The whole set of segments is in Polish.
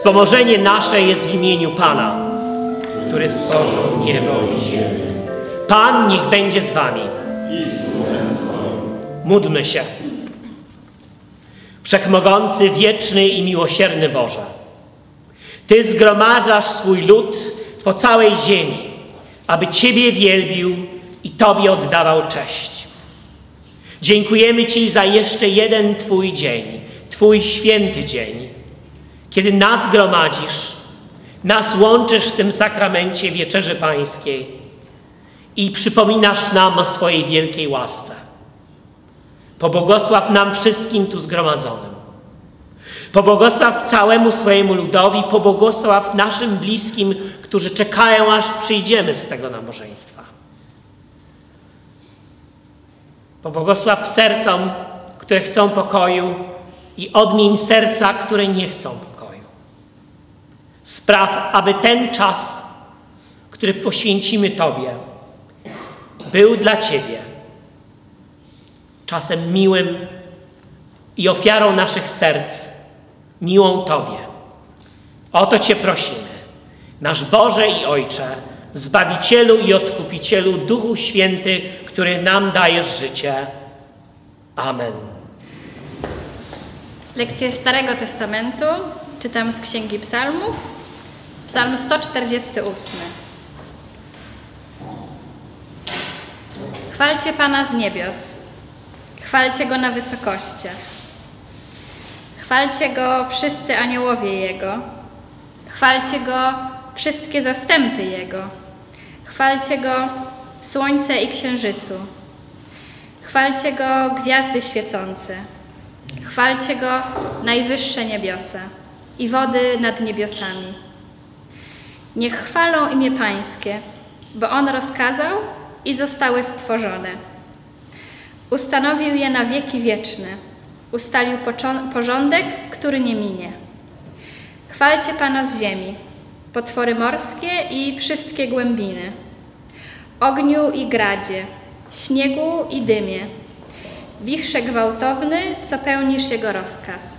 Wspomożenie nasze jest w imieniu Pana, który stworzył niebo i ziemię. Pan niech będzie z wami. Módlmy się. Wszechmogący, wieczny i miłosierny Boże, Ty zgromadzasz swój lud po całej ziemi, aby Ciebie wielbił i Tobie oddawał cześć. Dziękujemy Ci za jeszcze jeden Twój dzień, Twój święty dzień, kiedy nas gromadzisz, nas łączysz w tym sakramencie Wieczerzy Pańskiej i przypominasz nam o swojej wielkiej łasce. Pobłogosław nam wszystkim tu zgromadzonym. Pobłogosław całemu swojemu ludowi, pobłogosław naszym bliskim, którzy czekają, aż przyjdziemy z tego nabożeństwa. Pobłogosław sercom, które chcą pokoju i odmień serca, które nie chcą pokoju. Spraw, aby ten czas, który poświęcimy Tobie, był dla Ciebie czasem miłym i ofiarą naszych serc, miłą Tobie. O to Cię prosimy, nasz Boże i Ojcze, Zbawicielu i Odkupicielu, Duchu Święty, który nam dajesz życie. Amen. Lekcję Starego Testamentu czytam z Księgi Psalmów, Psalm 148. Chwalcie Pana z niebios, chwalcie Go na wysokościach, chwalcie Go wszyscy aniołowie Jego, chwalcie Go wszystkie zastępy Jego, chwalcie Go słońce i księżycu, chwalcie Go gwiazdy świecące, chwalcie Go najwyższe niebiosa i wody nad niebiosami. Niech chwalą imię Pańskie, bo On rozkazał i zostały stworzone. Ustanowił je na wieki wieczne, ustalił porządek, który nie minie. Chwalcie Pana z ziemi, potwory morskie i wszystkie głębiny, ogniu i gradzie, śniegu i dymie, wichrze gwałtowny, co pełnisz Jego rozkaz,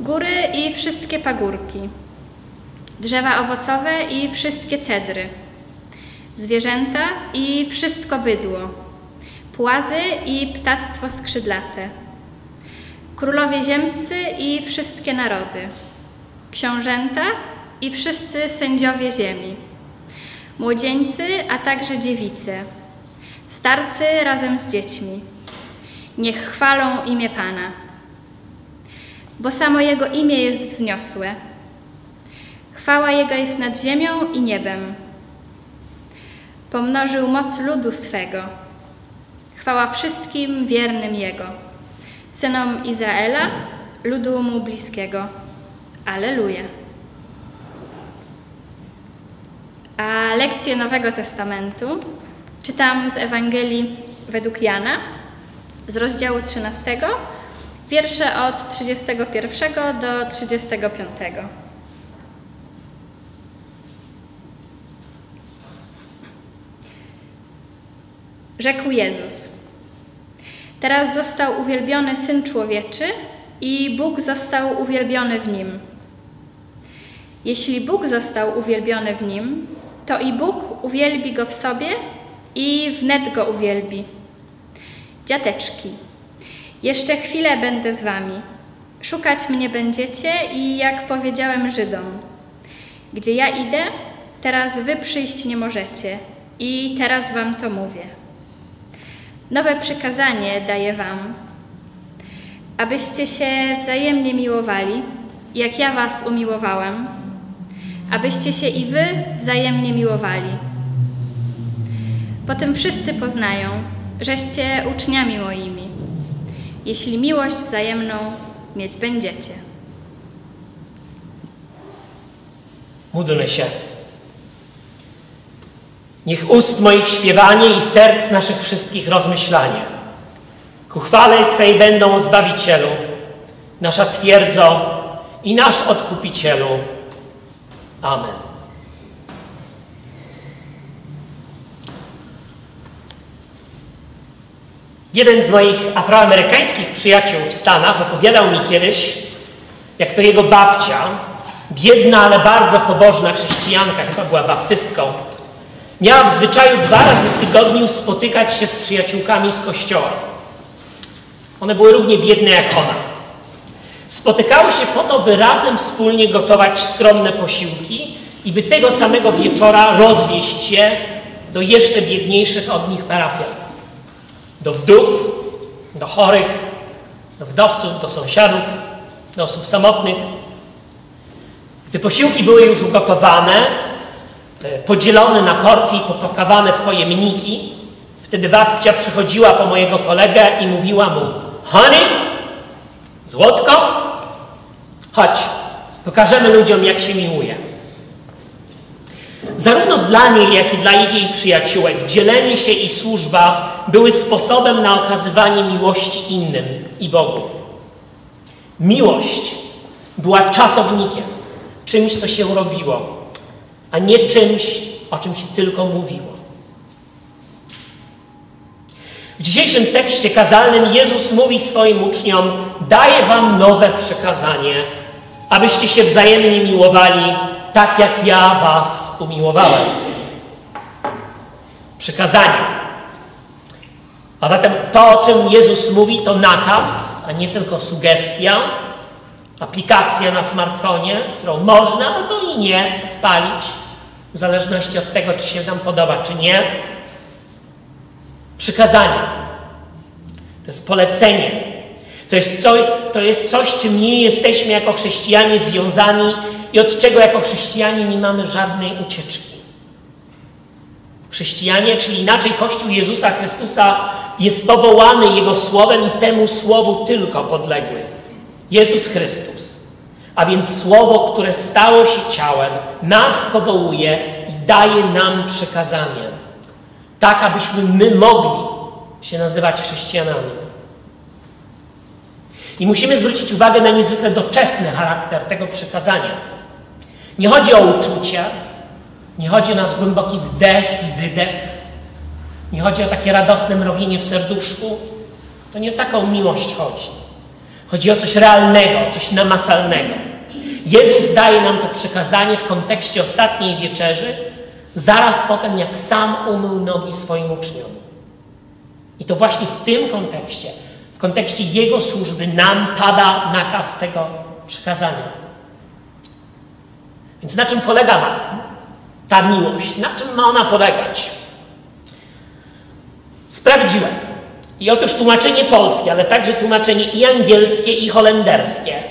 góry i wszystkie pagórki, drzewa owocowe i wszystkie cedry, zwierzęta i wszystko bydło, płazy i ptactwo skrzydlate, królowie ziemscy i wszystkie narody, książęta i wszyscy sędziowie ziemi, młodzieńcy, a także dziewice, starcy razem z dziećmi. Niech chwalą imię Pana, bo samo Jego imię jest wzniosłe. Chwała Jego jest nad ziemią i niebem. Pomnożył moc ludu swego. Chwała wszystkim wiernym Jego, synom Izraela, ludu Mu bliskiego. Alleluja. A lekcję Nowego Testamentu czytam z Ewangelii według Jana, z rozdziału 13, wiersze od 31 do 35. Rzekł Jezus: teraz został uwielbiony Syn Człowieczy i Bóg został uwielbiony w Nim. Jeśli Bóg został uwielbiony w Nim, to i Bóg uwielbi Go w sobie i wnet Go uwielbi. Dziateczki, jeszcze chwilę będę z wami. Szukać mnie będziecie i jak powiedziałem Żydom, gdzie ja idę, teraz wy przyjść nie możecie i teraz wam to mówię. Nowe przykazanie daję wam, abyście się wzajemnie miłowali, jak ja was umiłowałem, abyście się i wy wzajemnie miłowali. Potem wszyscy poznają, żeście uczniami moimi, jeśli miłość wzajemną mieć będziecie. Módlmy się. Niech ust moich śpiewanie i serc naszych wszystkich rozmyślanie ku chwale Twej będą, Zbawicielu, nasza twierdzo i nasz Odkupicielu. Amen. Jeden z moich afroamerykańskich przyjaciół w Stanach opowiadał mi kiedyś, jak to jego babcia biedna, ale bardzo pobożna chrześcijanka, chyba była baptystką, miała w zwyczaju 2 razy w tygodniu spotykać się z przyjaciółkami z kościoła. One były równie biedne jak ona. Spotykały się po to, by razem wspólnie gotować skromne posiłki i by tego samego wieczora rozwieść je do jeszcze biedniejszych od nich parafian. Do wdów, do chorych, do wdowców, do sąsiadów, do osób samotnych. Gdy posiłki były już ugotowane, podzielone na porcje i popakowane w pojemniki, wtedy babcia przychodziła po mojego kolegę i mówiła mu: „Honey, złotko, chodź, pokażemy ludziom, jak się miłuje”. Zarówno dla niej, jak i dla jej przyjaciółek dzielenie się i służba były sposobem na okazywanie miłości innym i Bogu. Miłość była czasownikiem, czymś, co się robiło, a nie czymś, o czym się tylko mówiło. W dzisiejszym tekście kazalnym Jezus mówi swoim uczniom: daję wam nowe przykazanie, abyście się wzajemnie miłowali, tak jak ja was umiłowałem. Przykazanie. A zatem to, o czym Jezus mówi, to nakaz, a nie tylko sugestia, aplikacja na smartfonie, którą można albo i nie odpalić, w zależności od tego, czy się nam podoba, czy nie. Przykazanie. To jest polecenie. To jest coś, czym nie jesteśmy jako chrześcijanie związani i od czego jako chrześcijanie nie mamy żadnej ucieczki. Chrześcijanie, czyli inaczej Kościół Jezusa Chrystusa, jest powołany Jego Słowem i temu Słowu tylko podległy. Jezus Chrystus, a więc Słowo, które stało się ciałem, nas powołuje i daje nam przykazanie, tak abyśmy my mogli się nazywać chrześcijanami. I musimy zwrócić uwagę na niezwykle doczesny charakter tego przykazania. Nie chodzi o uczucia, nie chodzi o nasz głęboki wdech i wydech, nie chodzi o takie radosne mrowienie w serduszku, to nie o taką miłość chodzi. Chodzi o coś realnego, o coś namacalnego. Jezus daje nam to przykazanie w kontekście ostatniej wieczerzy, zaraz potem jak sam umył nogi swoim uczniom. I to właśnie w tym kontekście, w kontekście Jego służby nam pada nakaz tego przykazania. Więc na czym polega ta miłość? Na czym ma ona polegać? Sprawdziłem. I otóż tłumaczenie polskie, ale także tłumaczenie i angielskie, i holenderskie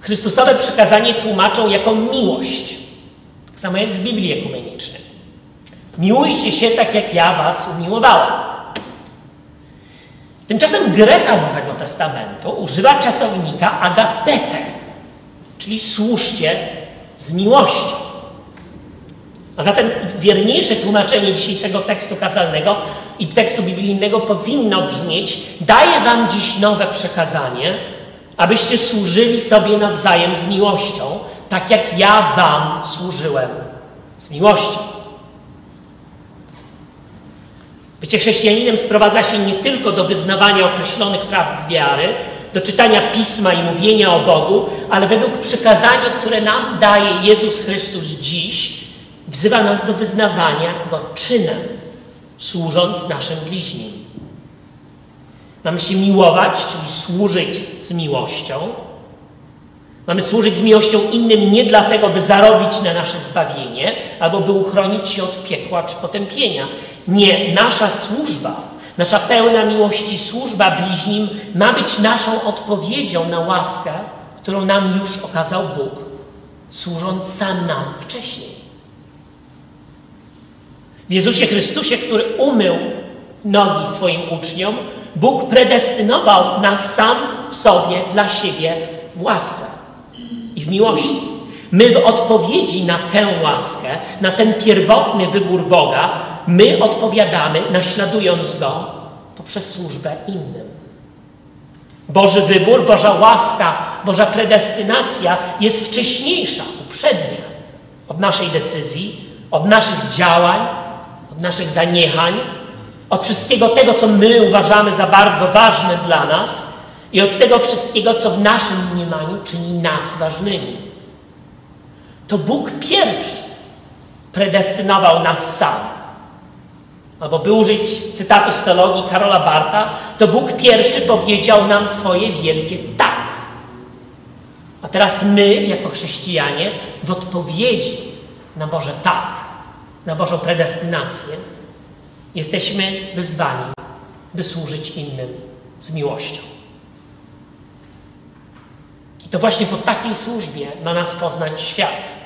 Chrystusowe przykazanie tłumaczą jako miłość. Tak samo jest w Biblii Ekumenicznej. Miłujcie się tak, jak ja was umiłowałem. Tymczasem Greka Nowego Testamentu używa czasownika agapete, czyli służcie z miłością. A zatem wierniejsze tłumaczenie dzisiejszego tekstu kazalnego i tekstu biblijnego powinno brzmieć: daję wam dziś nowe przekazanie, abyście służyli sobie nawzajem z miłością, tak jak ja wam służyłem z miłością. Bycie chrześcijaninem sprowadza się nie tylko do wyznawania określonych praw wiary, do czytania Pisma i mówienia o Bogu, ale według przykazania, które nam daje Jezus Chrystus dziś, wzywa nas do wyznawania Go czynem, służąc naszym bliźnim. Mamy się miłować, czyli służyć z miłością. Mamy służyć z miłością innym nie dlatego, by zarobić na nasze zbawienie, albo by uchronić się od piekła czy potępienia. Nie, nasza służba, nasza pełna miłości służba bliźnim ma być naszą odpowiedzią na łaskę, którą nam już okazał Bóg, służąc sam nam wcześniej. W Jezusie Chrystusie, który umył nogi swoim uczniom, Bóg predestynował nas sam w sobie, dla siebie, w łasce i w miłości. My w odpowiedzi na tę łaskę, na ten pierwotny wybór Boga, my odpowiadamy, naśladując Go poprzez służbę innym. Boży wybór, Boża łaska, Boża predestynacja jest wcześniejsza, uprzednia od naszej decyzji, od naszych działań, od naszych zaniechań, od wszystkiego tego, co my uważamy za bardzo ważne dla nas i od tego wszystkiego, co w naszym mniemaniu czyni nas ważnymi. to Bóg pierwszy predestynował nas sam. Albo by użyć cytatu z teologii Karola Bartha, to Bóg pierwszy powiedział nam swoje wielkie tak. A teraz my, jako chrześcijanie, w odpowiedzi na Boże tak, na Bożą predestynację, jesteśmy wyzwani, by służyć innym z miłością. I to właśnie po takiej służbie ma nas poznać świat.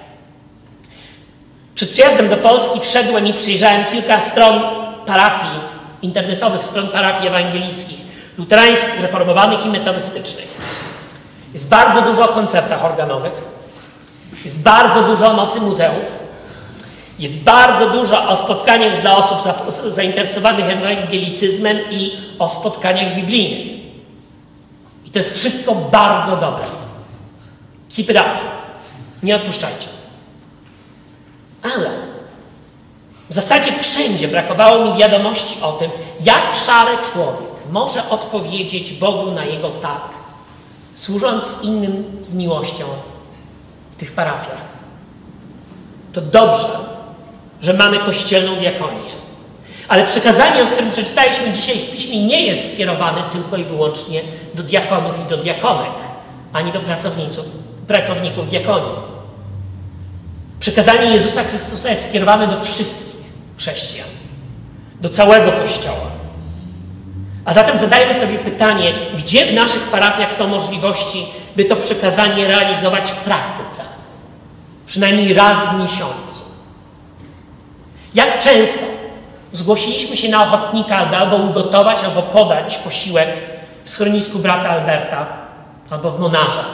Przed przyjazdem do Polski wszedłem i przyjrzałem kilka stron parafii, internetowych stron parafii ewangelickich, luterańskich, reformowanych i metodystycznych. Jest bardzo dużo o koncertach organowych, jest bardzo dużo o nocy muzeów, jest bardzo dużo o spotkaniach dla osób zainteresowanych ewangelicyzmem i o spotkaniach biblijnych. I to jest wszystko bardzo dobre. Keep it up. Nie odpuszczajcie. Ale w zasadzie wszędzie brakowało mi wiadomości o tym, jak szary człowiek może odpowiedzieć Bogu na jego tak, służąc innym z miłością w tych parafiach. To dobrze, że mamy kościelną diakonię. Ale przykazanie, o którym przeczytaliśmy dzisiaj w Piśmie, nie jest skierowane tylko i wyłącznie do diakonów i do diakonek, ani do pracowników diakonii. Przykazanie Jezusa Chrystusa jest skierowane do wszystkich chrześcijan, do całego Kościoła. A zatem zadajmy sobie pytanie, gdzie w naszych parafiach są możliwości, by to przykazanie realizować w praktyce, przynajmniej raz w miesiącu. Jak często zgłosiliśmy się na ochotnika, aby albo ugotować, albo podać posiłek w schronisku brata Alberta, albo w Monarze.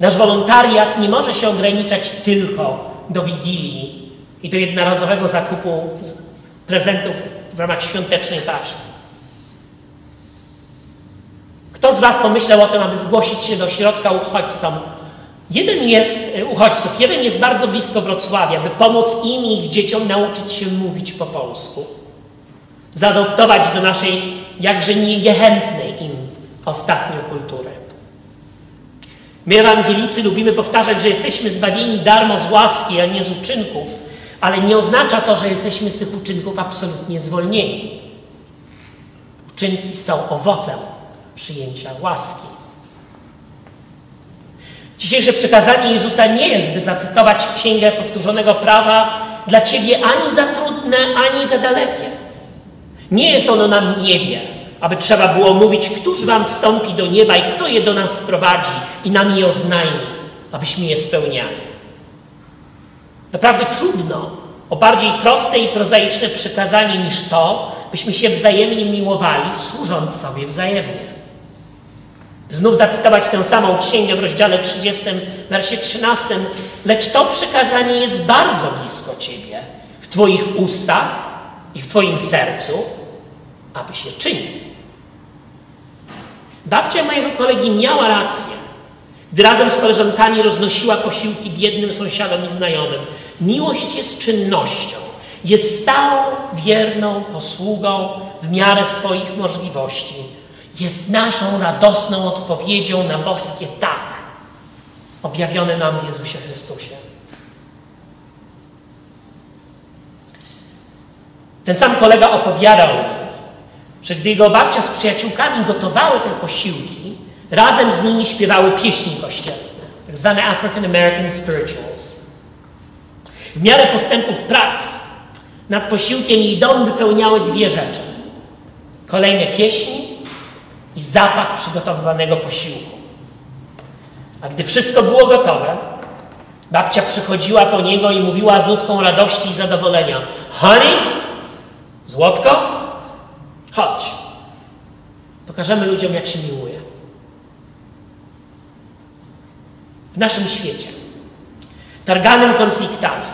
Nasz wolontariat nie może się ograniczać tylko do Wigilii i do jednorazowego zakupu prezentów w ramach świątecznej tarczy. Kto z Was pomyślał o tym, aby zgłosić się do ośrodka uchodźcom? Jeden jest bardzo blisko Wrocławia, by pomóc im i ich dzieciom nauczyć się mówić po polsku. Zaadoptować do naszej jakże niechętnej im ostatnio kultury. My, ewangelicy, lubimy powtarzać, że jesteśmy zbawieni darmo z łaski, a nie z uczynków, ale nie oznacza to, że jesteśmy z tych uczynków absolutnie zwolnieni. Uczynki są owocem przyjęcia łaski. Dzisiejsze przykazanie Jezusa nie jest, by zacytować Księgę Powtórzonego Prawa dla Ciebie ani za trudne, ani za dalekie. Nie jest ono na niebie, aby trzeba było mówić, któż Wam wstąpi do nieba i kto je do nas sprowadzi i nam je oznajmi, abyśmy je spełniali. Naprawdę trudno o bardziej proste i prozaiczne przykazanie niż to, byśmy się wzajemnie miłowali, służąc sobie wzajemnie. Znów zacytować tę samą księgę w rozdziale 30, wersie 13. Lecz to przykazanie jest bardzo blisko Ciebie, w Twoich ustach i w Twoim sercu, aby się czynił. Babcia mojego kolegi miała rację, gdy razem z koleżankami roznosiła posiłki biednym sąsiadom i znajomym. Miłość jest czynnością, jest stałą, wierną posługą w miarę swoich możliwości. Jest naszą radosną odpowiedzią na boskie tak, objawione nam w Jezusie Chrystusie. Ten sam kolega opowiadał, że gdy jego babcia z przyjaciółkami gotowały te posiłki, razem z nimi śpiewały pieśni kościelne, tak zwane African American Spirituals. W miarę postępów prac nad posiłkiem jej dom wypełniały dwie rzeczy. Kolejne pieśni i zapach przygotowywanego posiłku. A gdy wszystko było gotowe, babcia przychodziła po niego i mówiła z nutką radości i zadowolenia: Honey, złotko, chodź. Pokażemy ludziom, jak się miłuje. W naszym świecie, targanym konfliktami,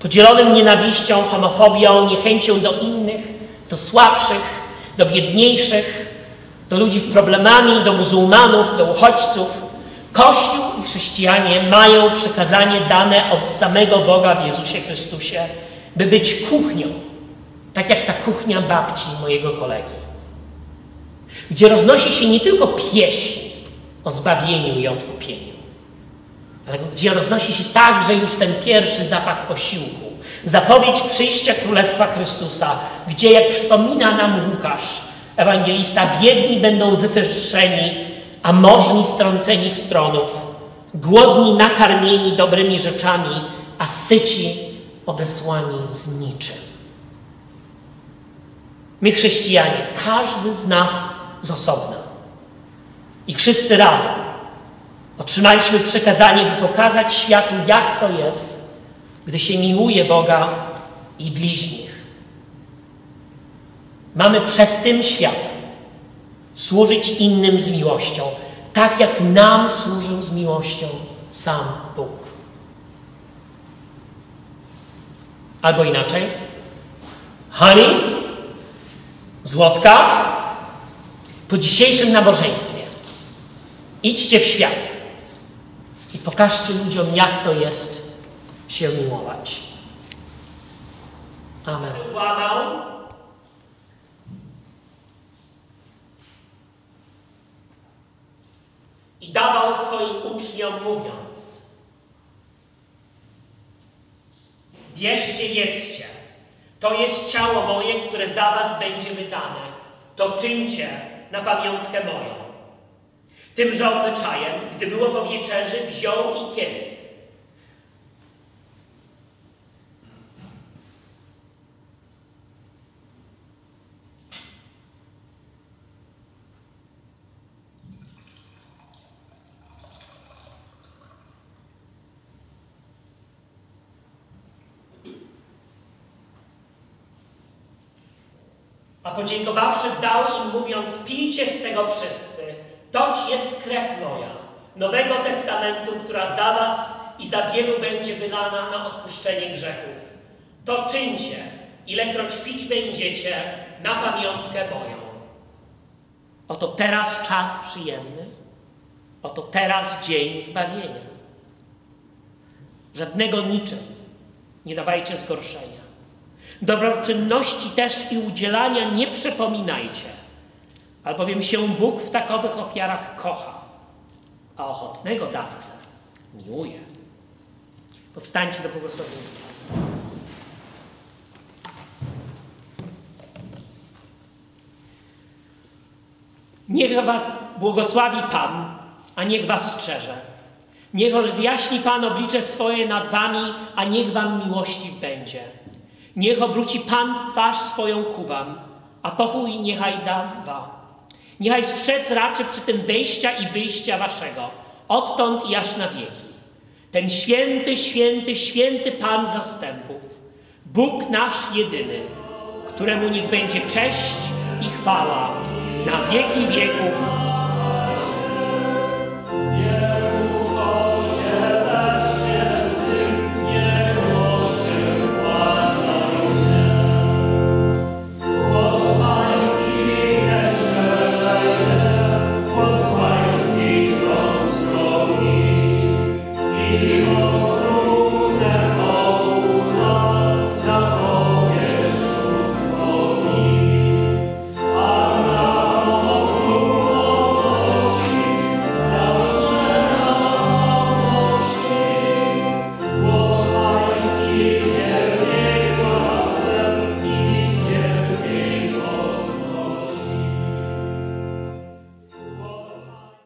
podzielonym nienawiścią, homofobią, niechęcią do innych, do słabszych, do biedniejszych, do ludzi z problemami, do muzułmanów, do uchodźców. Kościół i chrześcijanie mają przykazanie dane od samego Boga w Jezusie Chrystusie, by być kuchnią, tak jak ta kuchnia babci mojego kolegi, gdzie roznosi się nie tylko pieśń o zbawieniu i odkupieniu, ale gdzie roznosi się także już ten pierwszy zapach posiłku, zapowiedź przyjścia Królestwa Chrystusa, gdzie, jak przypomina nam Łukasz, ewangelista, biedni będą wywyższeni, a możni strąceni z tronów, głodni nakarmieni dobrymi rzeczami, a syci odesłani z niczym. My, chrześcijanie, każdy z nas z osobna i wszyscy razem otrzymaliśmy przykazanie, by pokazać światu, jak to jest, gdy się miłuje Boga i bliźnich. Mamy przed tym światem służyć innym z miłością, tak jak nam służył z miłością sam Bóg. Albo inaczej. Hanis, Złotka, po dzisiejszym nabożeństwie idźcie w świat i pokażcie ludziom, jak to jest się miłować. Amen. I dawał swoim uczniom, mówiąc: bierzcie, jedzcie. To jest ciało moje, które za was będzie wydane. To czyńcie na pamiątkę moją. Tymże obyczajem, gdy było po wieczerzy, wziął i kielich. A podziękowawszy, dał im, mówiąc: pijcie z tego wszyscy. Toć jest krew moja, nowego testamentu, która za was i za wielu będzie wylana na odpuszczenie grzechów. To czyńcie, ilekroć pić będziecie, na pamiątkę moją. Oto teraz czas przyjemny, oto teraz dzień zbawienia. Żadnego niczym nie dawajcie zgorszenia. Dobroczynności też i udzielania nie przypominajcie, albowiem się Bóg w takowych ofiarach kocha, a ochotnego dawcę miłuje. Powstańcie do błogosławieństwa. Niech was błogosławi Pan, a niech was strzeże. Niech odjaśni Pan oblicze swoje nad wami, a niech wam miłości będzie. Niech obróci Pan twarz swoją ku wam, a pokój niechaj da wam. Niechaj strzec raczy przy tym wejścia i wyjścia waszego, odtąd i aż na wieki. Ten święty, święty, święty Pan zastępów, Bóg nasz jedyny, któremu niech będzie cześć i chwała na wieki wieków.